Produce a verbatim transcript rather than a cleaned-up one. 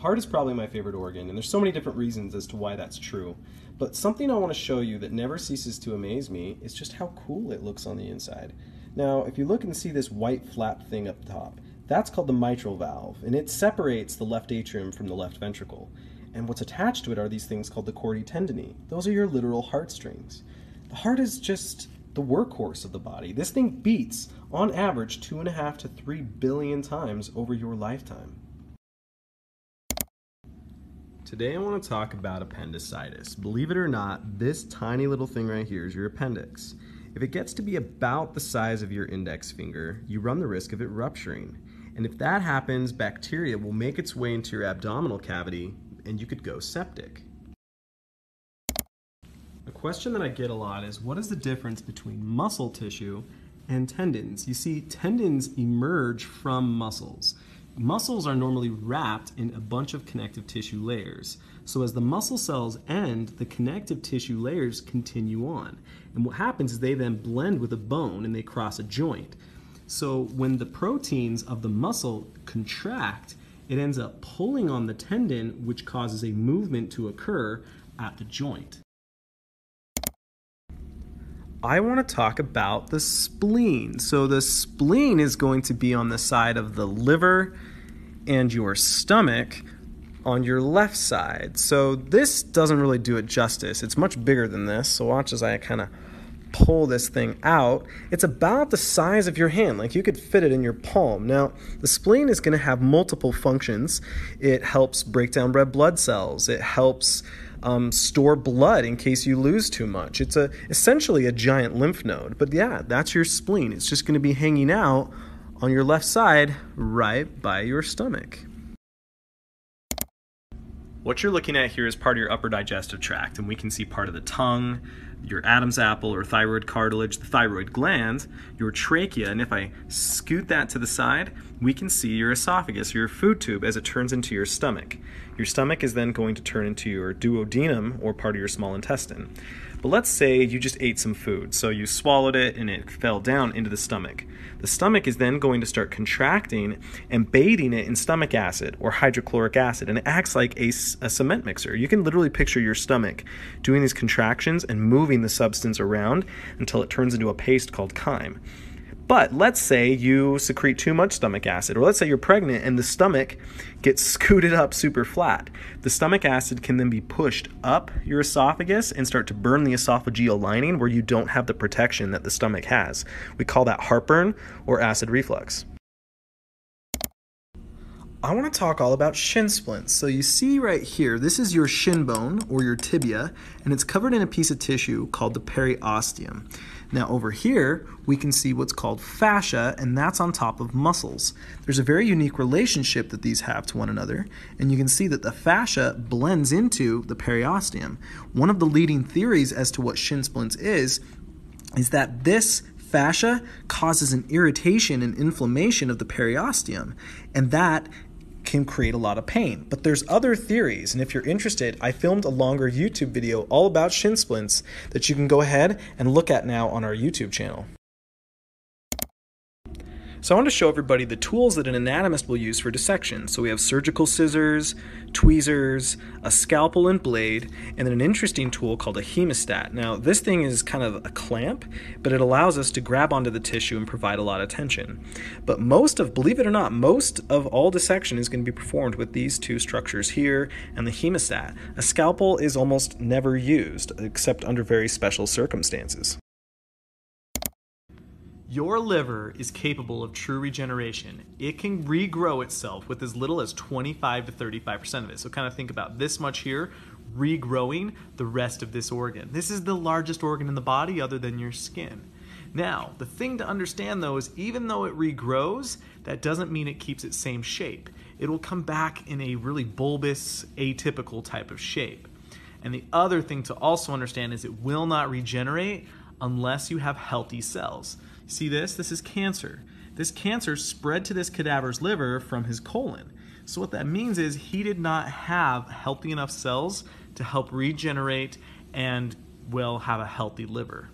heart is probably my favorite organ, and there's so many different reasons as to why that's true. But something I want to show you that never ceases to amaze me is just how cool it looks on the inside. Now, if you look and see this white flap thing up top, that's called the mitral valve, and it separates the left atrium from the left ventricle. And what's attached to it are these things called the chordae tendineae. Those are your literal heartstrings. The heart is just the workhorse of the body. This thing beats, on average, two and a half to three billion times over your lifetime. Today I want to talk about appendicitis. Believe it or not, this tiny little thing right here is your appendix. If it gets to be about the size of your index finger, you run the risk of it rupturing. And if that happens, bacteria will make its way into your abdominal cavity and you could go septic. A question that I get a lot is, what is the difference between muscle tissue and tendons? You see, tendons emerge from muscles. Muscles are normally wrapped in a bunch of connective tissue layers. So as the muscle cells end, the connective tissue layers continue on. And what happens is they then blend with a bone and they cross a joint. So when the proteins of the muscle contract, it ends up pulling on the tendon, which causes a movement to occur at the joint. I want to talk about the spleen. So the spleen is going to be on the side of the liver and your stomach on your left side. So this doesn't really do it justice. It's much bigger than this. So watch as I kind of pull this thing out. It's about the size of your hand. Like, you could fit it in your palm. Now, the spleen is going to have multiple functions. It helps break down red blood cells. It helps Um, store blood in case you lose too much. It's a essentially a giant lymph node. But yeah, that's your spleen. It's just going to be hanging out on your left side right by your stomach. What you're looking at here is part of your upper digestive tract, and we can see part of the tongue, your Adam's apple or thyroid cartilage, the thyroid gland, your trachea, and if I scoot that to the side, we can see your esophagus, your food tube, as it turns into your stomach. Your stomach is then going to turn into your duodenum, or part of your small intestine. But let's say you just ate some food, so you swallowed it and it fell down into the stomach. The stomach is then going to start contracting and bathing it in stomach acid or hydrochloric acid, and it acts like a, a cement mixer. You can literally picture your stomach doing these contractions and moving the substance around until it turns into a paste called chyme. But let's say you secrete too much stomach acid, or let's say you're pregnant and the stomach gets scooted up super flat. The stomach acid can then be pushed up your esophagus and start to burn the esophageal lining where you don't have the protection that the stomach has. We call that heartburn or acid reflux. I want to talk all about shin splints. So you see right here, this is your shin bone or your tibia, and it's covered in a piece of tissue called the periosteum. Now over here, we can see what's called fascia, and that's on top of muscles. There's a very unique relationship that these have to one another, and you can see that the fascia blends into the periosteum. One of the leading theories as to what shin splints is, is that this fascia causes an irritation and inflammation of the periosteum, and that can create a lot of pain. But there's other theories, and if you're interested, I filmed a longer YouTube video all about shin splints that you can go ahead and look at now on our YouTube channel. So I want to show everybody the tools that an anatomist will use for dissection. So we have surgical scissors, tweezers, a scalpel and blade, and then an interesting tool called a hemostat. Now this thing is kind of a clamp, but it allows us to grab onto the tissue and provide a lot of tension. But most of, believe it or not, most of all dissection is going to be performed with these two structures here and the hemostat. A scalpel is almost never used, except under very special circumstances. Your liver is capable of true regeneration. It can regrow itself with as little as twenty-five to thirty-five percent of it. So kind of think about this much here, regrowing the rest of this organ. This is the largest organ in the body other than your skin. Now, the thing to understand though is even though it regrows, that doesn't mean it keeps its same shape. It will come back in a really bulbous, atypical type of shape. And the other thing to also understand is it will not regenerate unless you have healthy cells. See this? This is cancer. This cancer spread to this cadaver's liver from his colon. So what that means is he did not have healthy enough cells to help regenerate and, well, have a healthy liver.